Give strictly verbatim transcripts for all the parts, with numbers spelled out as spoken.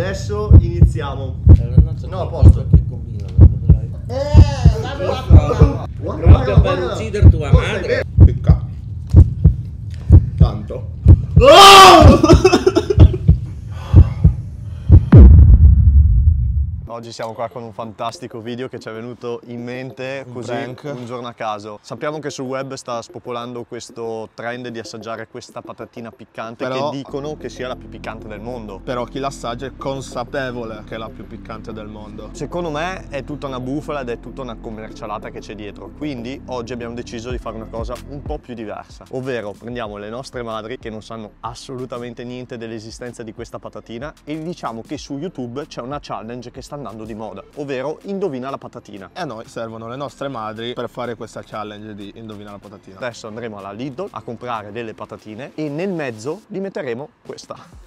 adesso iniziamo. No, a posto. Proprio per uccidere tua madre. Picca. Tanto. Oggi siamo qua con un fantastico video che ci è venuto in mente così un giorno a caso. Sappiamo che sul web sta spopolando questo trend di assaggiare questa patatina piccante, però, che dicono che sia la più piccante del mondo. Però chi l'assaggia è consapevole che è la più piccante del mondo. Secondo me è tutta una bufala ed è tutta una commercialata che c'è dietro. Quindi oggi abbiamo deciso di fare una cosa un po' più diversa. Ovvero prendiamo le nostre madri che non sanno assolutamente niente dell'esistenza di questa patatina e diciamo che su YouTube c'è una challenge che sta andando di moda, ovvero indovina la patatina, e a noi servono le nostre madri per fare questa challenge di indovina la patatina. Adesso andremo alla Lidl a comprare delle patatine e nel mezzo li metteremo questa.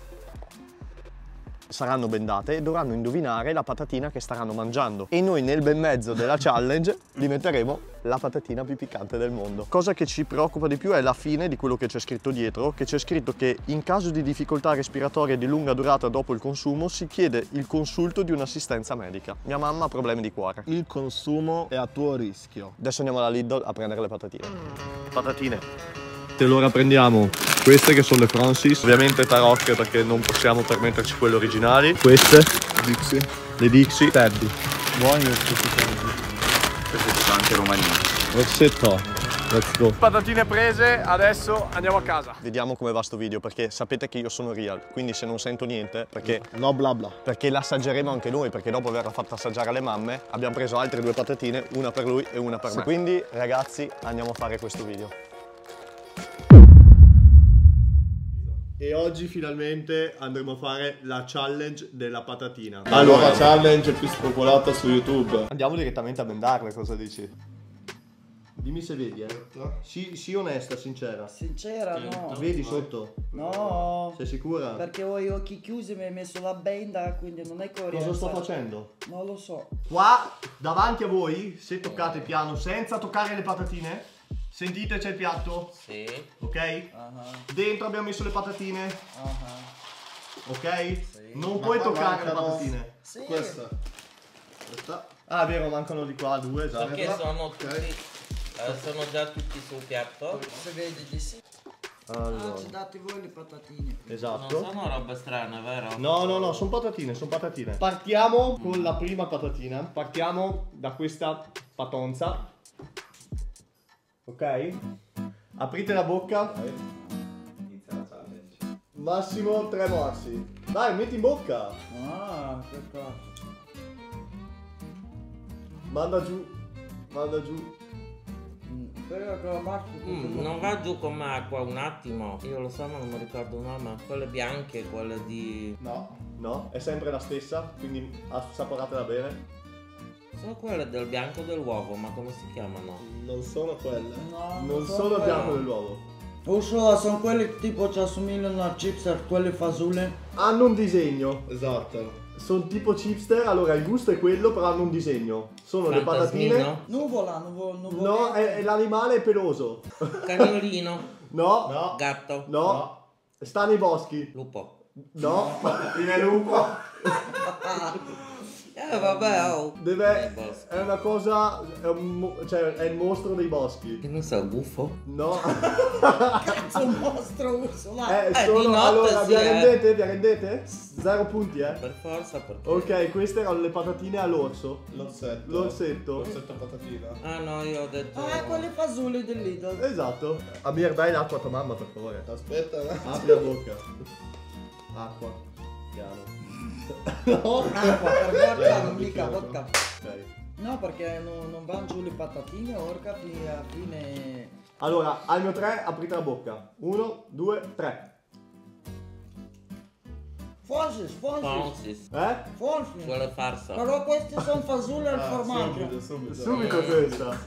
Saranno bendate e dovranno indovinare la patatina che staranno mangiando, e noi nel bel mezzo della challenge li metteremo la patatina più piccante del mondo. Cosa che ci preoccupa di più è la fine di quello che c'è scritto dietro, che c'è scritto che in caso di difficoltà respiratorie di lunga durata dopo il consumo si chiede il consulto di un'assistenza medica. Mia mamma ha problemi di cuore. Il consumo è a tuo rischio. Adesso andiamo alla Lidl a prendere le patatine. Patatine. Allora prendiamo queste che sono le Francis, ovviamente tarocche perché non possiamo permetterci quelle originali. Queste Dixie. Le Dixie Teddy. Buoni questi. Anche romanino. Rossetto. Let's go. Patatine prese, adesso andiamo a casa. Vediamo come va sto video, perché sapete che io sono real, quindi se non sento niente, perché no bla bla, perché l'assaggeremo anche noi, perché dopo averla fatta assaggiare alle mamme abbiamo preso altre due patatine, una per lui e una per me. Quindi ragazzi, andiamo a fare questo video. E oggi finalmente andremo a fare la challenge della patatina. La allora, nuova challenge più spopolata su YouTube. Andiamo direttamente a bendarle, cosa dici? Dimmi se vedi, eh. Sii si onesta, sincera. Sincera, no. Vedi sotto? No. Sei sicura? Perché ho gli occhi chiusi, mi hai messo la benda, quindi non è corretto. Cosa sto facendo? Non lo so. Qua, davanti a voi, se toccate piano senza toccare le patatine, sentite, c'è il piatto? Sì. Ok? Uh-huh. Dentro abbiamo messo le patatine. Uh-huh. Ok? Sì. Non ma puoi ma toccare le patatine. Sì. Questa. Questa. Ah, è vero, mancano di qua due, esatto. Perché okay, sono tutti. Okay. Eh, sono già tutti sul piatto. Se vedi di sì. Allora. Ah, ci date voi le patatine. Esatto. Non sono roba strana, vero? No, no, no, sono patatine, sono patatine. Partiamo mm. con la prima patatina. Partiamo da questa patonza. Ok? Aprite la bocca. Inizia la challenge. Massimo tre morsi. Dai, metti in bocca. Ah, che cazzo. Manda giù. Manda giù. Mm, non va giù come acqua, un attimo. Io lo so ma non mi ricordo il nome. Quelle bianche, quelle di... No, no, è sempre la stessa, quindi assaporatela bene. Sono quelle del bianco dell'uovo, ma come si chiamano? Non sono quelle. No, non, non sono il bianco dell'uovo. Usciola, sono quelli tipo ci assomigliano a chipster, quelle fasule. Hanno un disegno. Esatto. Sono tipo chipster, allora il gusto è quello, però hanno un disegno. Sono Fantasmino. Le patatine. Nuvola, nuvola, nuvola. No, è, è l'animale è peloso. Cagnolino. No. No. Gatto. No. No. Sta nei boschi. Lupo. No. Patatine lupo. Eh vabbè, oh. Deve, è una cosa, è, un, cioè, è il mostro dei boschi. Che non so, buffo? No. Cazzo, un mostro ursolano. Eh, eh sono, di notte allora, vi arrendete, vi arrendete? Zero punti, eh. Per forza, per forza. Ok, queste erano le patatine all'orso. L'orsetto. L'orsetto. L'orsetto patatina. Ah no, io ho detto... Ah, quelle fasulle del Lidl. Esatto. Amir, dai l'acqua a tua mamma, per favore. Aspetta. Apri la bocca. Acqua. Piano. No, acqua, per bocca, non mica bocca. No, perché non, non vanno giù le patatine, orca, alla fine... Allora, al mio tre, aprite la bocca. Uno, due, tre. Fonsis, Fonsis. Eh? Fonsis. Vuole farsa. Però queste sono fasulle al ah, formaggio. Subito, subito. Subito eh. questa.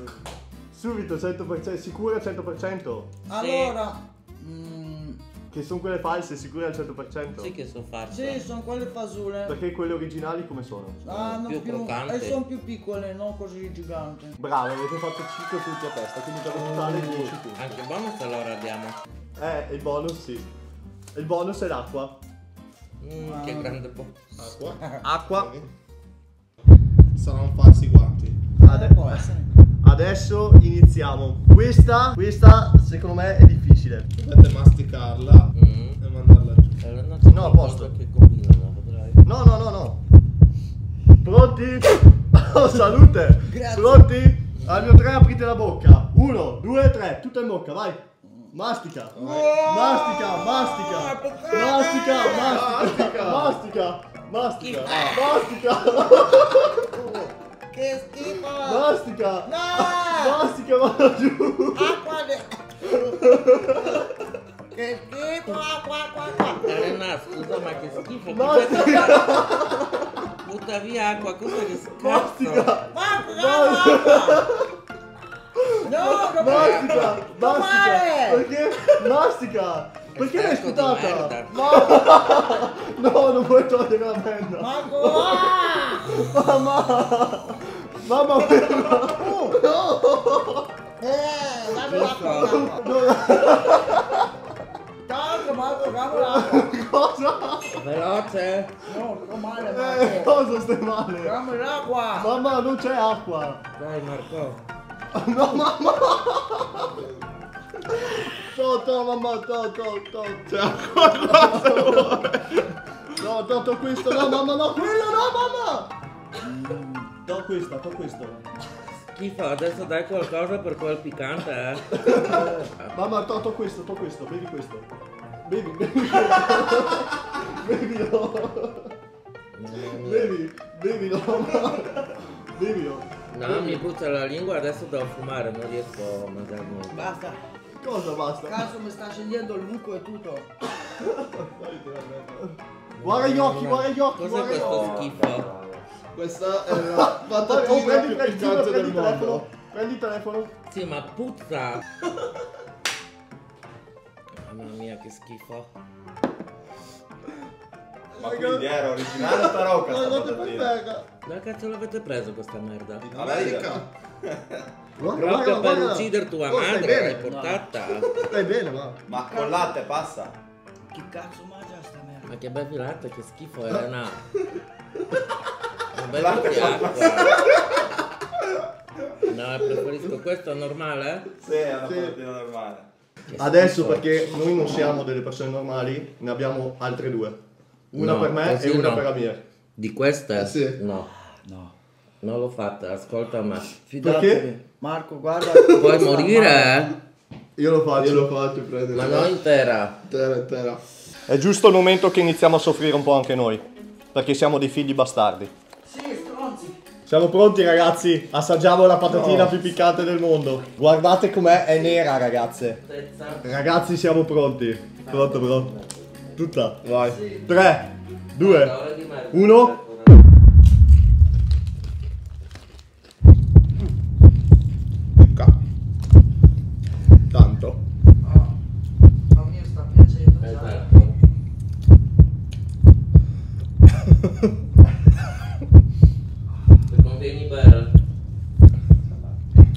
Subito, cento per cento, sicura cento per cento. Allora... Che sono quelle false, sicure al cento per cento? Sì che sono false. Sì, sono quelle fasule. Perché quelle originali come sono? Ah, no, più, più e sono più piccole, non così giganti. Bravo, avete fatto cinque punti a testa, quindi per un totale di dieci punti. Anche il bonus allora abbiamo. Eh, il bonus sì. Il bonus è l'acqua. Ma che grande po'. Acqua. Acqua. Saranno falsi guanti. Ade può essere. Adesso iniziamo. Questa, questa secondo me è difficile. Dovete masticarla mm. e mandarla giù. No, a posto. Che combina, no, potrai. No, no, no, no. Pronti? Oh, salute. Grazie. Pronti? Al mio tre aprite la bocca. Uno, due, tre. Tutto in bocca, vai. Mastica. Wow. Mastica, mastica. Mastica, mastica. Mastica, mastica. Mastica. Mastica. Che schifo! Mastica! No! Mastica, vado giù! Acqua! De... Che schifo! Acqua, acqua, acqua! Elena, scusa, ma che schifo! Mastica! Butta via acqua, cosa che schifo! Mastica! Mastica! No, non mastica! Mastica! Perché? Mastica! Perché l'hai sputata? Ma... No, non puoi togliere la merda! Mamma! Mamma per oh, no! Eh, dammi l'acqua! Tanto, Marco, dammi l'acqua! Cosa? Veloce! No, sto male, Marco! Eh, cosa stai male? Dammi l'acqua! Mamma, non c'è acqua! Dai, Marco! No, mamma! To, to, mamma, to, to, to! C'è acqua qua se vuoi! No, to, to questo! No, mamma, no, quello no, mamma! Do questo, do questo. Schifo, adesso dai qualcosa per quel piccante, eh. Mamma, to, to questo, to questo, bevi questo. Bevi, bevi. Bevi, no. Bevi, bevi, no. Bevi, no. No, mi puzza la lingua, adesso devo fumare, non riesco a mangiare nulla. Basta. Cosa basta? Caso mi sta scegliendo il muco e tutto. Guarda gli occhi, guarda gli occhi. Cos'è questo schifo? Questa è la patatina oh, prendi, più prendi, piccante prendi, del prendi mondo. Telefono, prendi il telefono. Sì, ma puzza. Mamma mia, che schifo. Ma quindi era originale sta roca. Da cazzo l'avete preso questa merda? In America. Proprio per uccidere tua oh, madre l'hai portata. Stai bene, ma. Ma con latte passa. Che cazzo mangia sta merda? Ma che bevi latte, che schifo era, no. Beh, no, preferisco questo è normale? Sì, è una patatina normale. Adesso perché noi non siamo delle persone normali, ne abbiamo altre due. Una no, per me e una no. per la mia. Di queste? Eh sì. No. No. Non l'ho fatta, ascolta me. Fidatevi. Perché? Marco, guarda. Puoi morire? Io lo faccio, io lo faccio, prendere. Ma non intera. Intera, intera. È giusto il momento che iniziamo a soffrire un po' anche noi, perché siamo dei figli bastardi. Siamo pronti ragazzi, assaggiamo la patatina no. più piccante del mondo. Guardate com'è, è nera ragazze. Ragazzi siamo pronti. Pronto pronto. Tutta, vai. tre, due, uno. Tanto. Ma mio sta piacendo.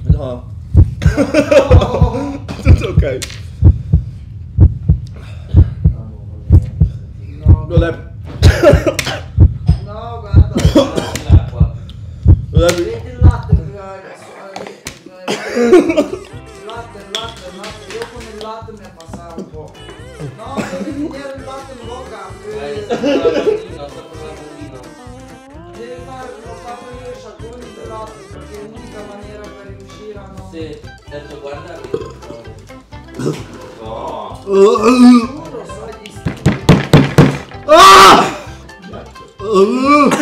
No. No. Tutto ok. No, non è. No, guarda. Non è. Vedi il latte, il latte, il latte, io con il latte mi ha passato un po'. No, devi tenere il latte in bocca. Devi fare, lo faccio io i sciacquoni del latte, perché è l'unica maniera per riuscire a non... Sì, adesso guarda... No! Giuro, sono gli stili! Ah! Ma dove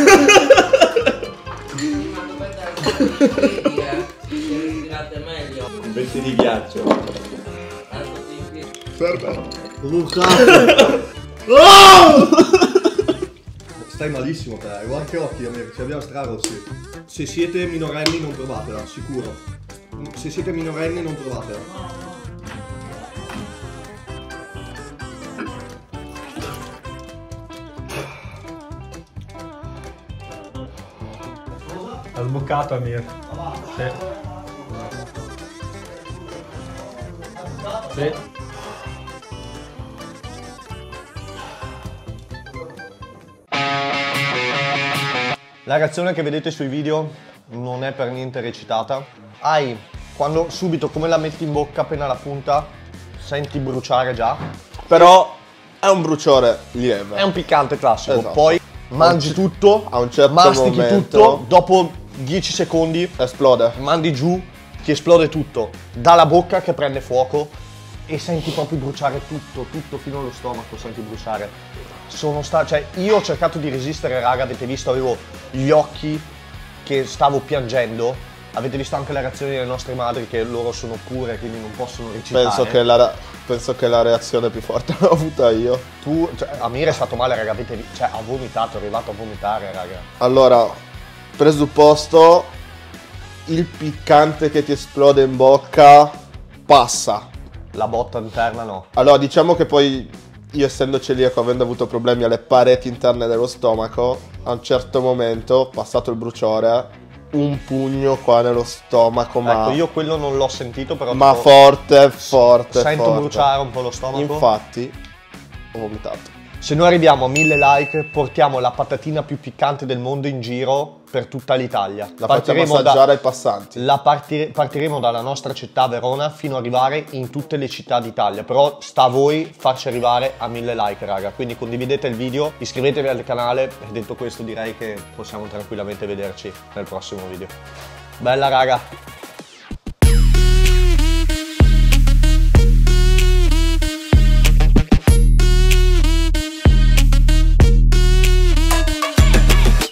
dai un piedi, eh? Che respirate meglio! Un pezzo di ghiaccio! Tanto sì, sì! Ferma! Luca! Oh! Stai malissimo te, guarda che occhi amici, ci abbiamo strarossi. Se siete minorenni non provatela, sicuro. Se siete minorenni non provatela. Ha sboccato Amir. Sì. Sì. La reazione che vedete sui video non è per niente recitata. Hai, quando subito come la metti in bocca appena la punta, senti bruciare già. Però è un bruciore lieve. È un piccante classico. Esatto. Poi mangi tutto, a un certo mastichi momento, tutto, dopo dieci secondi esplode. Mandi giù, ti esplode tutto. Dalla bocca che prende fuoco e senti proprio bruciare tutto, tutto fino allo stomaco, senti bruciare. Sono sta cioè io ho cercato di resistere, raga, avete visto, avevo gli occhi che stavo piangendo, avete visto anche le reazioni delle nostre madri che loro sono pure, quindi non possono recitare. Penso che la, penso che la reazione più forte l'ho avuta io. Tu, cioè, Amir è stato male, raga, avete, cioè, ha vomitato, è arrivato a vomitare, raga. Allora, presupposto, il piccante che ti esplode in bocca passa. La botta interna no. Allora, diciamo che poi io, essendo celiaco, avendo avuto problemi alle pareti interne dello stomaco, a un certo momento, passato il bruciore, un pugno qua nello stomaco, ma... Ecco, io quello non l'ho sentito, però... Ma tipo, forte, forte, sento forte. Bruciare un po' lo stomaco. Infatti, ho vomitato. Se noi arriviamo a mille like, portiamo la patatina più piccante del mondo in giro per tutta l'Italia. La facciamo assaggiare da, ai passanti. La partir, partiremo dalla nostra città, Verona, fino ad arrivare in tutte le città d'Italia. Però sta a voi farci arrivare a mille like, raga. Quindi condividete il video, iscrivetevi al canale. E detto questo, direi che possiamo tranquillamente vederci nel prossimo video. Bella, raga!